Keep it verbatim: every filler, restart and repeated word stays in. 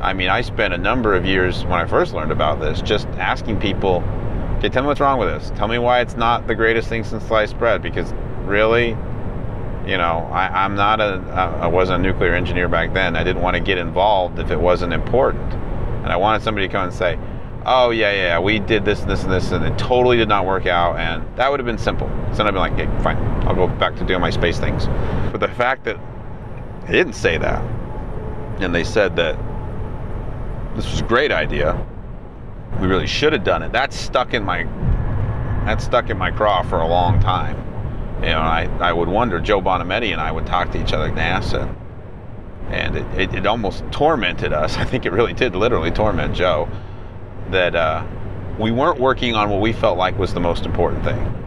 I mean, I spent a number of years when I first learned about this just asking people, okay, tell me what's wrong with this. Tell me why it's not the greatest thing since sliced bread, because really, you know, I, I'm not a, I wasn't a nuclear engineer back then. I didn't want to get involved if it wasn't important. And I wanted somebody to come and say, oh yeah, yeah, we did this and this and this, and it totally did not work out, and that would have been simple. So I'd be like, okay, fine, I'll go back to doing my space things. But the fact that they didn't say that, and they said that this was a great idea, we really should have done it, that's stuck in my, that's stuck in my craw for a long time. You know, I, I would wonder, Joe Bonametti and I would talk to each other at NASA, and it, it, it almost tormented us. I think it really did literally torment Joe, that uh, we weren't working on what we felt like was the most important thing.